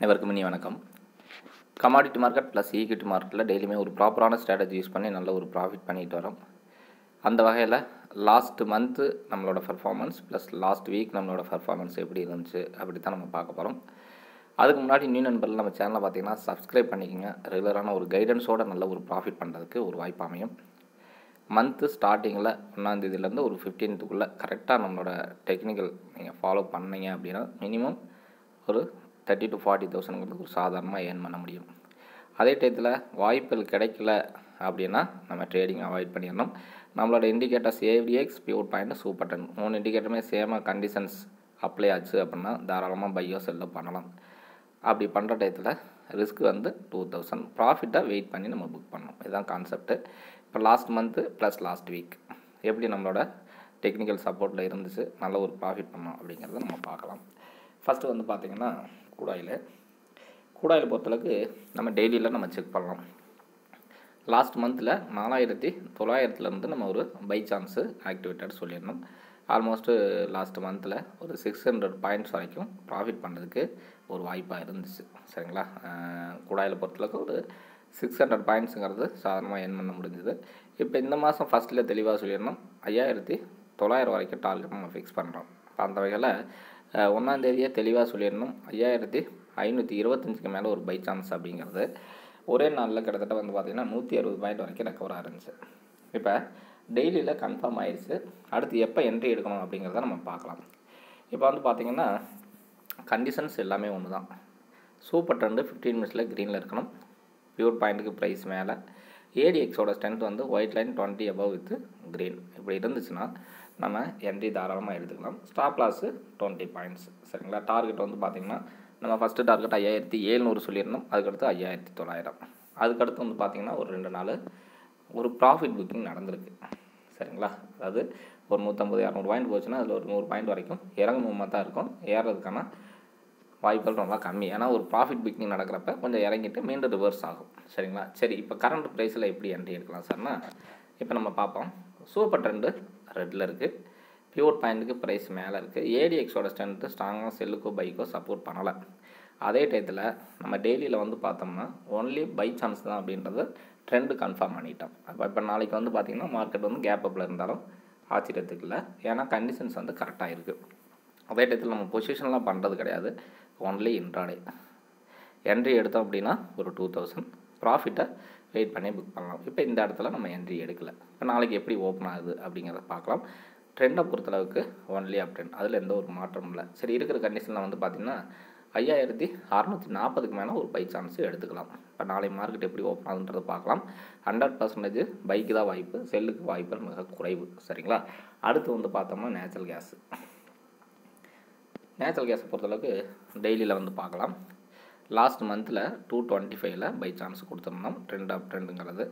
அனைவருக்கும் இனி வணக்கம். கமாடிட்டி மார்க்கெட் ப்ளஸ் ஈக்விட்டி மார்க்கெட்டில் டெய்லியுமே ஒரு ப்ராப்பரான ஸ்ட்ராட்டஜி யூஸ் பண்ணி நல்ல ஒரு ப்ராஃபிட் பண்ணிட்டு வரோம். அந்த வகையில் லாஸ்ட் மந்த்து நம்மளோட பர்ஃபார்மன்ஸ் ப்ளஸ் லாஸ்ட் வீக் நம்மளோட பர்ஃபார்மன்ஸ் எப்படி இருந்துச்சு அப்படி தான் நம்ம பார்க்க போகிறோம். அதுக்கு முன்னாடி நியூ நண்பர்கள் நம்ம சேனலில் பார்த்திங்கன்னா சப்ஸ்கிரைப் பண்ணிக்கோங்க. ரெகுலரான ஒரு கைடன்ஸோட நல்ல ஒரு ப்ராஃபிட் பண்ணுறதுக்கு ஒரு வாய்ப்பு அமையும். மந்த்து ஸ்டார்டிங்கில் 1ஆம் தேதியிலேருந்து ஒரு 15க்குள்ளே கரெக்டாக நம்மளோட டெக்னிக்கல் நீங்கள் ஃபாலோ பண்ணிங்க அப்படின்னா மினிமம் ஒரு 30 to 40,000 ஒரு சாதாரணமாக ஏர்ன் பண்ண முடியும். அதே டயத்தில் வாய்ப்புகள் கிடைக்கல அப்படின்னா நம்ம ட்ரேடிங் அவாய்ட் பண்ணிடணும். நம்மளோட indicators AVX, pivot point, supertrend 3 இண்டிகேட்டருமே சேமாக கண்டிஷன்ஸ் அப்ளை ஆச்சு அப்படின்னா தாராளமாக பையோ செல்லோ பண்ணலாம். அப்படி பண்ணுற டயத்தில் ரிஸ்க் வந்து 2000 ப்ராஃபிட்டாக வெயிட் பண்ணி நம்ம புக் பண்ணோம். இதுதான் கான்செப்ட்டு. இப்போ last month plus last week எப்படி நம்மளோட டெக்னிக்கல் சப்போர்ட்டில் இருந்துச்சு, நல்ல ஒரு ப்ராஃபிட் பண்ணோம் அப்படிங்கிறத நம்ம பார்க்கலாம். ஃபஸ்ட்டு வந்து பார்த்திங்கன்னா கூடாயில் பொறுத்தளவுக்கு நம்ம டெய்லியில் நம்ம செக் பண்ணலாம். லாஸ்ட் மந்தில் 4900 நம்ம ஒரு பை சான்ஸு ஆக்டிவேட்டட் சொல்லிடணும். ஆல்மோஸ்ட்டு லாஸ்ட் மந்தில் ஒரு 600 பாயிண்ட்ஸ் வரைக்கும் ப்ராஃபிட் பண்ணுறதுக்கு ஒரு வாய்ப்பாக இருந்துச்சு. சரிங்களா, கூடாயில் பொறுத்தளவுக்கு ஒரு 600 பாயிண்ட்ஸுங்கிறது சாதாரணமாக ஏர்ன் பண்ண முடிஞ்சுது. இப்போ இந்த மாதம் ஃபஸ்ட்டில் தெளிவாக சொல்லிடணும், 5900 வரைக்கும் டார்கெட் நம்ம ஃபிக்ஸ் பண்ணுறோம். அந்த வகையில் 1ஆம் தேதியே தெளிவாக சொல்லிடணும், 5525க்கு மேலே ஒரு பை சான்ஸ் அப்படிங்கிறது ஒரே நாளில் கிட்டத்தட்ட வந்து பார்த்திங்கன்னா 160 பாயிண்ட் வரைக்கும் ரெக்கவராக இருந்துச்சு. இப்போ டெய்லியில் கன்ஃபார்ம் ஆயிடுச்சு. அடுத்து எப்போ என்ட்ரி எடுக்கணும் அப்படிங்கிறத நம்ம பார்க்கலாம். இப்போ வந்து பார்த்திங்கன்னா கண்டிஷன்ஸ் எல்லாமே ஒன்று தான். சூப்பர் ட்ரெண்டு 15 மினிட்ஸில் க்ரீனில் இருக்கணும், பியூர் பாயிண்ட்டுக்கு ப்ரைஸ் மேலே, ADXோட ஸ்ட்ரென்த் வந்து ஒயிட் லைன் 20 above வித் க்ரீன் இப்படி இருந்துச்சுன்னா நம்ம என்ட்ரி தாராளமாக எடுத்துக்கலாம். Stop loss 20 points. சரிங்களா, டார்கெட் வந்து பார்த்திங்கன்னா நம்ம ஃபஸ்ட்டு டார்கெட் 5700 சொல்லியிருந்தோம். அதுக்கடுத்து 5900. அதுக்கடுத்து வந்து பார்த்திங்கன்னா ஒரு 2 நாள் ஒரு ப்ராஃபிட் புக்கிங் நடந்திருக்கு. சரிங்களா, அதாவது ஒரு 150-200 பாயிண்ட் போச்சுன்னா அதில் ஒரு 100 பாயிண்ட் வரைக்கும் இறங்குமா தான் இருக்கும். ஏறதுக்கான வாய்ப்புகள் ரொம்ப கம்மி. ஏன்னா ஒரு ப்ராஃபிட் புக்கிங் நடக்கிறப்ப கொஞ்சம் இறங்கிட்டு மீண்டும் ரிவர்ஸ் ஆகும். சரிங்களா, சரி இப்போ கரண்ட் ப்ரைஸில் எப்படி என்ட்ரி எடுக்கலாம் சார்னா இப்போ நம்ம பார்ப்போம். சூப்பர் ட்ரெண்டு ரெட்டில் இருக்குது, பியூர் பாயிண்ட்டுக்கு ப்ரைஸ் மேலே இருக்குது, ADXோட ஸ்ட்ரென்த்து ஸ்ட்ராங்காக செல்லுக்கோ பைக்கோ சப்போர்ட் பண்ணலை. அதே டயத்தில் நம்ம டெய்லியில் வந்து பார்த்தோம்னா ஒன்லி பை சான்ஸ் தான் அப்படின்றது ட்ரெண்டு கன்ஃபார்ம் பண்ணிட்டோம். அப்போ இப்போ நாளைக்கு வந்து பார்த்திங்கன்னா மார்க்கெட் வந்து கேப் அப்பில் இருந்தாலும் ஆச்சரியத்துக்கு இல்லை. ஏன்னா கண்டிஷன்ஸ் வந்து கரெக்டாக இருக்குது. அதே டயத்தில் நம்ம பொசிஷன்லாம் பண்ணுறது கிடையாது, ஒன்லி இன்ட்ராடே என்ட்ரி எடுத்தோம் அப்படின்னா ஒரு 2000 ப்ராஃபிட்டை வெயிட் பண்ணி புக் பண்ணலாம். இப்போ இந்த இடத்துல நம்ம என்ட்ரி எடுக்கலை. இப்போ நாளைக்கு எப்படி ஓப்பன் ஆகுது அப்படிங்கிறத பார்க்கலாம். ட்ரெண்டை பொறுத்தளவுக்கு ஒன்லி அப் ட்ரெண்ட், அதில் எந்த ஒரு மாற்றமும் இல்லை. சரி, இருக்கிற கண்டிஷனில் வந்து பார்த்திங்கன்னா 5640க்கு மேலே ஒரு பை சான்ஸு எடுத்துக்கலாம். இப்போ நாளை மார்க்கெட் எப்படி ஓப்பன் ஆகுதுன்றதை பார்க்கலாம். 100% பைக்கு தான் வாய்ப்பு, செல்லுக்கு வாய்ப்புகள் மிக குறைவு. சரிங்களா, அடுத்து வந்து பார்த்தோம்னா நேச்சுரல் கேஸை பொறுத்தளவுக்கு டெய்லியில் வந்து பார்க்கலாம். லாஸ்ட் மந்தில் 225ல் பை சான்ஸ் கொடுத்துருந்தோம். ட்ரெண்ட் அப் ட்ரெண்டுங்கிறது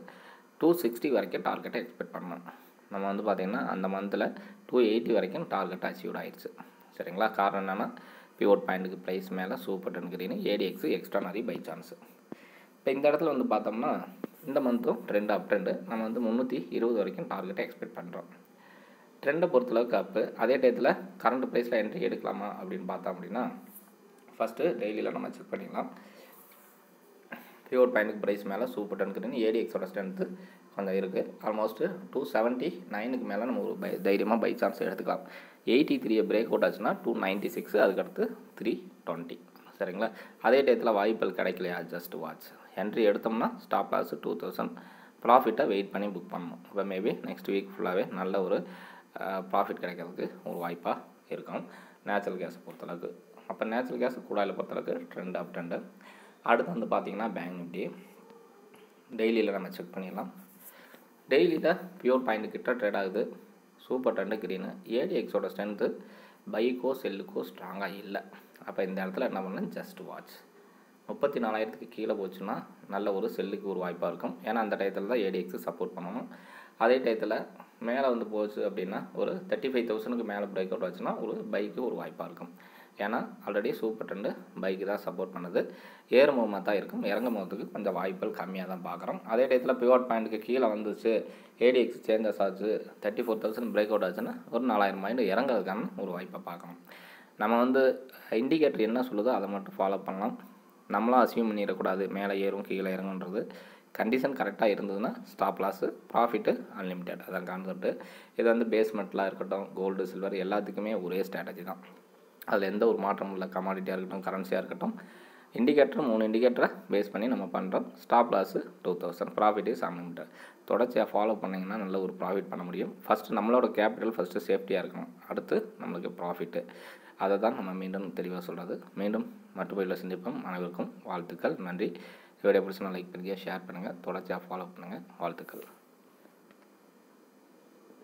260 வரைக்கும் டார்கெட்டை எக்ஸ்பெக்ட் பண்ணோம். நம்ம வந்து பார்த்திங்கன்னா அந்த மந்தில் 280 வரைக்கும் டார்கெட் அச்சீவ் ஆகிடுச்சு. சரிங்களா, காரணம் என்னென்னா பிவோட் பாயிண்ட்டுக்கு ப்ரைஸ் மேலே supertrend green, ADX extra நிறைய பை சான்ஸு. இப்போ இந்த இடத்துல வந்து பார்த்தோம்னா இந்த மந்த்தும் ட்ரெண்ட் அப் ட்ரெண்டு நம்ம வந்து 320 வரைக்கும் டார்கெட்டை எக்ஸ்பெக்ட் பண்ணுறோம். ட்ரெண்டை பொறுத்தளவுக்கு அப்பு. அதே டயத்தில் கரண்ட் ப்ரைஸில் என்ட்ரி எடுக்கலாமா அப்படின்னு பார்த்தோம் அப்படின்னா ஃபஸ்ட்டு டெய்லியில் நம்ம செக் பண்ணிக்கலாம். பியூர் பாயிண்ட்டுக்கு ப்ரைஸ் மேலே சூப்பர் டன் க்ரீன், ADXோட ஸ்ட்ரென்த்து கொஞ்சம் இருக்குது. ஆல்மோஸ்ட்டு 279க்கு மேலே நம்ம ஒரு தைரியமாக பை சான்ஸ் எடுத்துக்கலாம். 83 பிரேக் அவுட் ஆச்சுன்னா 296, அதுக்கடுத்து 320. சரிங்களா, அதே டயத்தில் வாய்ப்புகள் கிடைக்கலையா ஜஸ்ட் வாட்ச். என்ட்ரி எடுத்தோம்னா ஸ்டாப் லாஸு 2000, ப்ராஃபிட்டை வெயிட் பண்ணி புக் பண்ணணும். இப்போ மேபி நெக்ஸ்ட் வீக் ஃபுல்லாகவே நல்ல ஒரு ப்ராஃபிட் கிடைக்கிறதுக்கு ஒரு வாய்ப்பாக இருக்கும் நேச்சுரல் கேஸை பொறுத்தளவுக்கு. அப்போ நேச்சுரல் கேஸ் கூடாயில் பொறுத்தளவுக்கு ட்ரெண்ட் அப் ட்ரெண்டு. அடுத்து வந்து பார்த்திங்கன்னா பேங்க் நிஃப்டி டெய்லியில் நம்ம செக் பண்ணிடலாம். டெய்லியில் பியூர் பாயிண்ட் கிட்ட ட்ரேட் ஆகுது, சூப்பர் ட்ரெண்டு க்ரீனு, ADXோட ஸ்ட்ரென்த்து பைக்கோ செல்லுக்கோ ஸ்ட்ராங்காக இல்லை. அப்போ இந்த இடத்துல என்ன பண்ணணும், ஜஸ்ட் வாட்ச். 34,000க்கு கீழே போச்சுன்னா நல்ல ஒரு செல்லுக்கு ஒரு வாய்ப்பாக இருக்கும். ஏன்னா அந்த டயத்தில் தான் ADX சப்போர்ட் பண்ணணும். அதே டயத்தில் மேலே வந்து போச்சு அப்படின்னா ஒரு 35,000க்கு மேலே பிரேக் அவுட் ஆச்சுன்னா ஒரு பைக்கு ஒரு வாய்ப்பாக இருக்கும். ஏன்னா ஆல்ரெடி சூப்பர் ட்ரெண்டு பைக்கு தான் சப்போர்ட் பண்ணுது. ஏறு முகமாக தான் இருக்கும், இறங்கும் போகிறதுக்கு கொஞ்சம் வாய்ப்புகள் கம்மியாக தான் பார்க்குறோம். அதே டயத்தில் பிவோட் பாயிண்ட்டுக்கு கீழே வந்துச்சு, ADX சேஞ்சஸ் ஆச்சு, 34,000 பிரேக் அவுட் ஆச்சுன்னா ஒரு 4000 பாயிண்ட் இறங்குறதுக்கான ஒரு வாய்ப்பை பார்க்கணும். நம்ம வந்து இண்டிகேட்டர் என்ன சொல்லுதோ அதை மட்டும் ஃபாலோ பண்ணலாம். நம்மளாம் அசியூம் பண்ணிடக்கூடாது மேலே ஏறும் கீழே இறங்குன்றது. கண்டிஷன் கரெக்டாக இருந்ததுன்னா ஸ்டாப் லாஸு ப்ராஃபிட்டு அன்லிமிட்டட், அதான் கான்செப்ட்டு. இது வந்து பேஸ்மெண்ட்லாம் இருக்கட்டும், கோல்டு சில்வர் எல்லாத்துக்குமே ஒரே ஸ்ட்ராட்டஜி தான், அதில் எந்த ஒரு மாற்றமும் இல்லை. கமாடிட்டியாக இருக்கட்டும், கரன்சியாக இருக்கட்டும், இண்டிகேட்டர் மூணு இண்டிகேட்டரை பேஸ் பண்ணி நம்ம பண்ணுறோம். Stop loss 2000, profit is unlimited. தொடர்ச்சியாக ஃபாலோ பண்ணிங்கன்னா நல்ல ஒரு ப்ராஃபிட் பண்ண முடியும். ஃபஸ்ட்டு நம்மளோட கேபிட்டல் ஃபஸ்ட்டு சேஃப்டியாக இருக்கணும், அடுத்து நம்மளுக்கு ப்ராஃபிட்டு. அதை தான் நம்ம மீண்டும் தெளிவாக சொல்கிறது. மீண்டும் மற்றபடியில் சந்திப்போம். அனைவருக்கும் வாழ்த்துக்கள், நன்றி. வீடியோ பிடிச்சினா லைக் பண்ணுங்கள், ஷேர் பண்ணுங்கள், தொடர்ச்சியாக ஃபாலோ பண்ணுங்கள். வாழ்த்துக்கள்.